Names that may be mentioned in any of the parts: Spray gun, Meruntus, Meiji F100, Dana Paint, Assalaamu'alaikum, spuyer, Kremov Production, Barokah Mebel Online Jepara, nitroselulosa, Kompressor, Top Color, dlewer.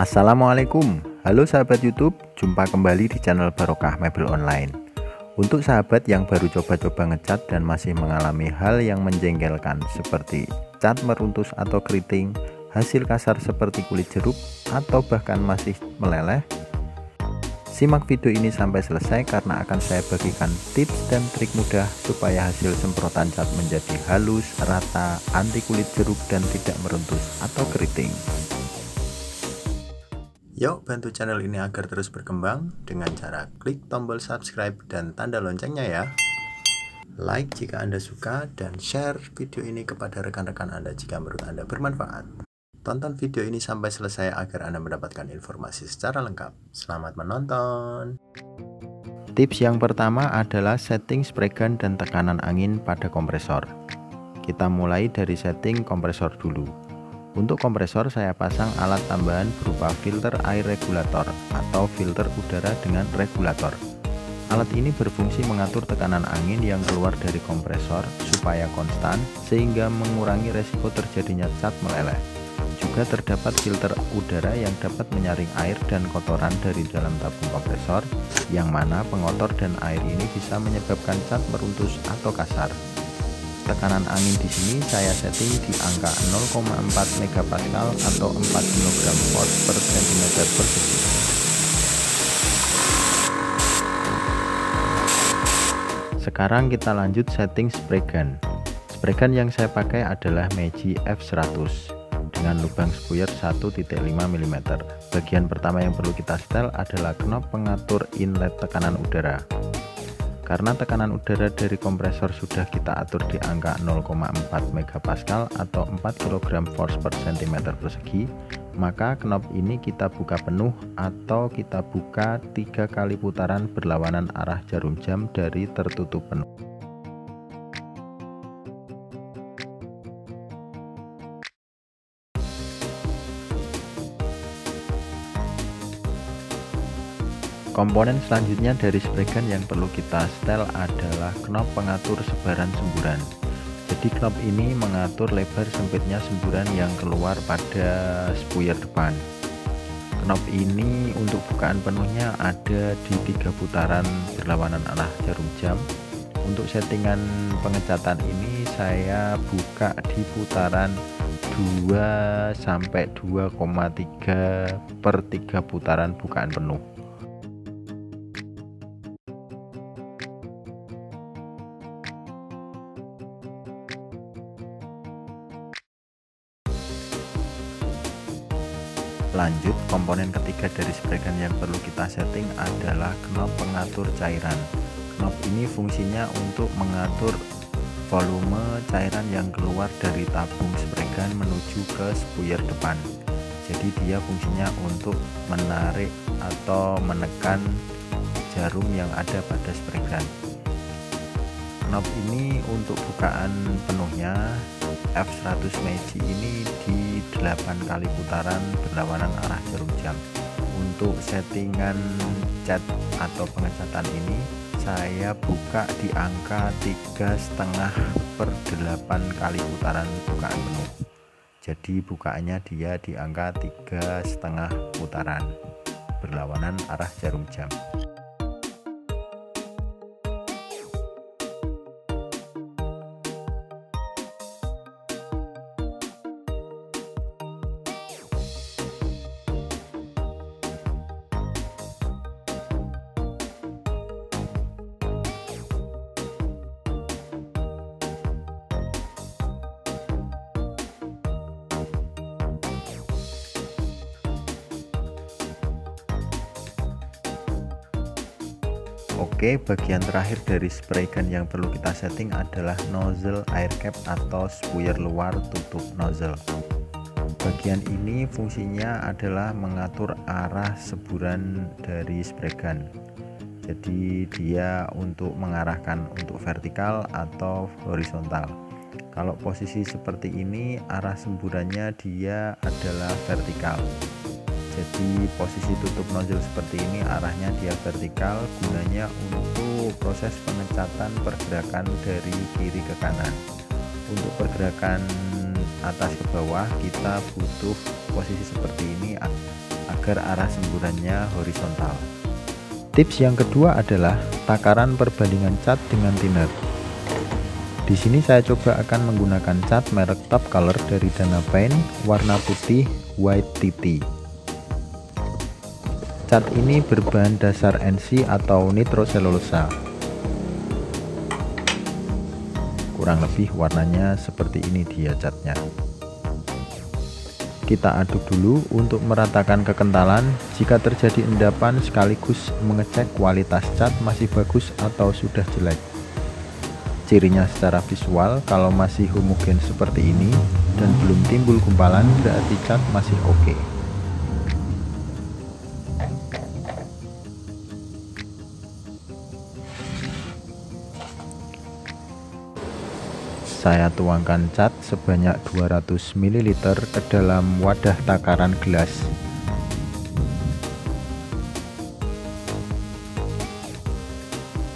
Assalamualaikum, halo sahabat YouTube, jumpa kembali di channel Barokah Mebel Online. Untuk sahabat yang baru coba-coba ngecat dan masih mengalami hal yang menjengkelkan seperti cat meruntus atau keriting, hasil kasar seperti kulit jeruk, atau bahkan masih meleleh, simak video ini sampai selesai karena akan saya bagikan tips dan trik mudah supaya hasil semprotan cat menjadi halus, rata, anti kulit jeruk, dan tidak meruntus atau keriting. Yuk bantu channel ini agar terus berkembang dengan cara klik tombol subscribe dan tanda loncengnya ya. Like jika Anda suka dan share video ini kepada rekan-rekan Anda jika menurut Anda bermanfaat. Tonton video ini sampai selesai agar Anda mendapatkan informasi secara lengkap. Selamat menonton. Tips yang pertama adalah setting spray gun dan tekanan angin pada kompresor. Kita mulai dari setting kompresor dulu. Untuk kompresor saya pasang alat tambahan berupa filter air regulator atau filter udara dengan regulator. Alat ini berfungsi mengatur tekanan angin yang keluar dari kompresor supaya konstan sehingga mengurangi resiko terjadinya cat meleleh. Juga terdapat filter udara yang dapat menyaring air dan kotoran dari dalam tabung kompresor, yang mana pengotor dan air ini bisa menyebabkan cat meruntus atau kasar. Tekanan angin di sini saya setting di angka 0,4 megapascal atau 4 kilogram watt per sentimeter persegi. Sekarang kita lanjut setting spray gun. Spray gun yang saya pakai adalah Meiji F100 dengan lubang spuyer 1,5 mm. Bagian pertama yang perlu kita setel adalah knob pengatur inlet tekanan udara. Karena tekanan udara dari kompresor sudah kita atur di angka 0,4 megapascal atau 4 kg force per cm persegi, maka knob ini kita buka penuh atau kita buka 3 kali putaran berlawanan arah jarum jam dari tertutup penuh. Komponen selanjutnya dari spray gun yang perlu kita setel adalah knob pengatur sebaran semburan. Jadi knob ini mengatur lebar sempitnya semburan yang keluar pada spuyer depan. Knob ini untuk bukaan penuhnya ada di 3 putaran berlawanan arah jarum jam. Untuk settingan pengecatan ini saya buka di putaran 2 sampai 2,3 per 3 putaran bukaan penuh. Lanjut, komponen ketiga dari spray gun yang perlu kita setting adalah knob pengatur cairan. Knob ini fungsinya untuk mengatur volume cairan yang keluar dari tabung spray gun menuju ke spuyer depan. Jadi dia fungsinya untuk menarik atau menekan jarum yang ada pada spray gun. Knob ini untuk bukaan penuhnya F100 Meiji ini di 8 kali putaran berlawanan arah jarum jam. Untuk settingan cat atau pengecatan ini saya buka di angka 3,5 per 8 kali putaran bukaan penuh. Jadi bukaannya dia di angka 3,5 putaran berlawanan arah jarum jam. Oke, bagian terakhir dari spray gun yang perlu kita setting adalah nozzle air cap atau spuyer luar tutup nozzle. Bagian ini fungsinya adalah mengatur arah semburan dari spray gun. Jadi dia untuk mengarahkan untuk vertikal atau horizontal. Kalau posisi seperti ini arah semburannya dia adalah vertikal. Jadi posisi tutup nozzle seperti ini arahnya dia vertikal, gunanya untuk proses pengecatan pergerakan dari kiri ke kanan. Untuk pergerakan atas ke bawah kita butuh posisi seperti ini agar arah semburannya horizontal. Tips yang kedua adalah takaran perbandingan cat dengan thinner. Di sini saya coba akan menggunakan cat merek Top Color dari Dana Paint warna putih White TT. Cat ini berbahan dasar NC atau nitroselulosa. Kurang lebih warnanya seperti ini dia catnya. Kita aduk dulu untuk meratakan kekentalan. Jika terjadi endapan sekaligus mengecek kualitas cat masih bagus atau sudah jelek. Cirinya secara visual, kalau masih homogen seperti ini dan belum timbul gumpalan, berarti cat masih oke. Saya tuangkan cat sebanyak 200 ml ke dalam wadah takaran gelas.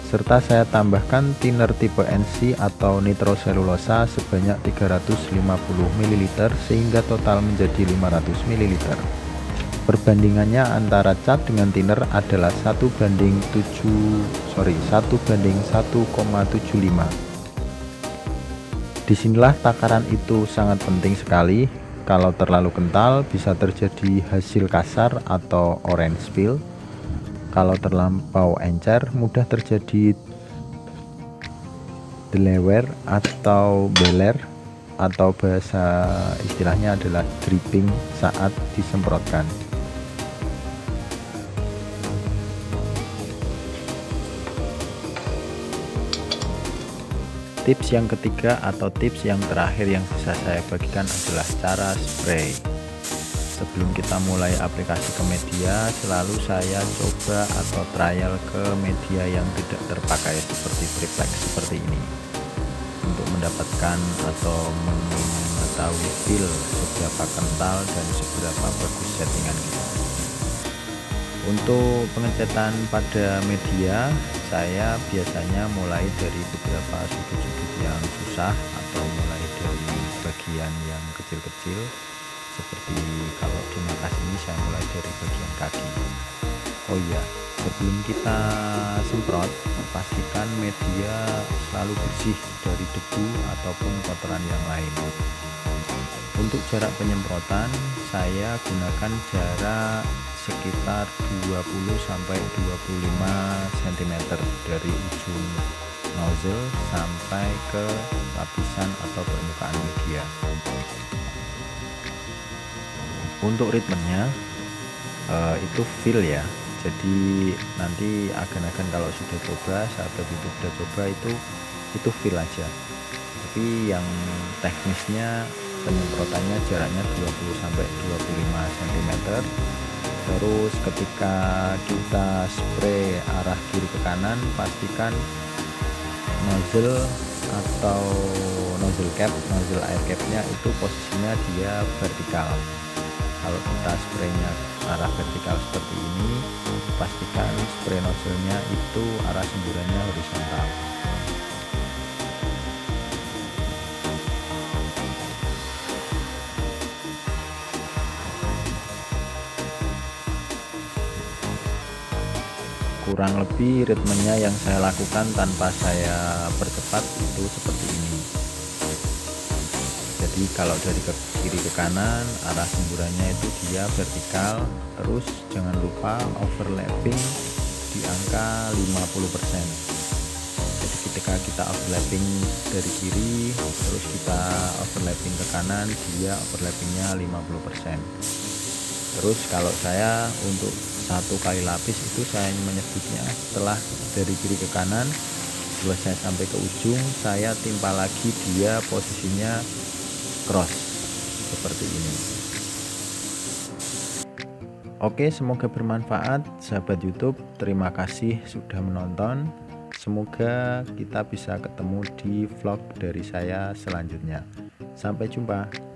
Serta saya tambahkan thinner tipe NC atau nitroselulosa sebanyak 350 ml sehingga total menjadi 500 ml. Perbandingannya antara cat dengan thinner adalah 1 banding 1,75. Disinilah takaran itu sangat penting sekali. Kalau terlalu kental bisa terjadi hasil kasar atau orange peel. Kalau terlampau encer mudah terjadi delewer atau beler, atau bahasa istilahnya adalah dripping saat disemprotkan. Tips yang ketiga atau tips yang terakhir yang bisa saya bagikan adalah cara spray. Sebelum kita mulai aplikasi ke media, selalu saya coba atau trial ke media yang tidak terpakai seperti triplex seperti ini untuk mendapatkan atau mengetahui feel seberapa kental dan seberapa bagus settingan kita. Untuk pengecatan pada media, saya biasanya mulai dari beberapa sudut-sudut yang susah atau mulai dari bagian yang kecil-kecil. Seperti kalau di markas ini saya mulai dari bagian kaki. Oh iya, sebelum kita semprot pastikan media selalu bersih dari debu ataupun kotoran yang lain. Untuk jarak penyemprotan saya gunakan jarak sekitar 20-25 cm dari ujung nozzle sampai ke lapisan atau permukaan media. Untuk ritmenya itu feel ya, jadi nanti agan-agan kalau sudah coba, saat begitu sudah coba itu feel aja. Tapi yang teknisnya penyemprotannya jaraknya 20-25 cm. Terus ketika kita spray arah kiri ke kanan, pastikan nozzle atau nozzle air capnya itu posisinya dia vertikal. Kalau kita spraynya arah vertikal seperti ini, pastikan spray nozzle-nya itu arah semburannya horizontal. Kurang lebih ritmenya yang saya lakukan tanpa saya percepat itu seperti ini. Jadi kalau dari kiri ke kanan arah semburannya itu dia vertikal. Terus jangan lupa overlapping di angka 50%. Jadi ketika kita overlapping dari kiri terus kita overlapping ke kanan, dia overlappingnya 50%. Terus kalau saya untuk satu kali lapis itu saya menyebutnya setelah dari kiri ke kanan setelah saya sampai ke ujung saya timpa lagi dia posisinya cross seperti ini. Oke, semoga bermanfaat sahabat YouTube. Terima kasih sudah menonton. Semoga kita bisa ketemu di vlog dari saya selanjutnya. Sampai jumpa.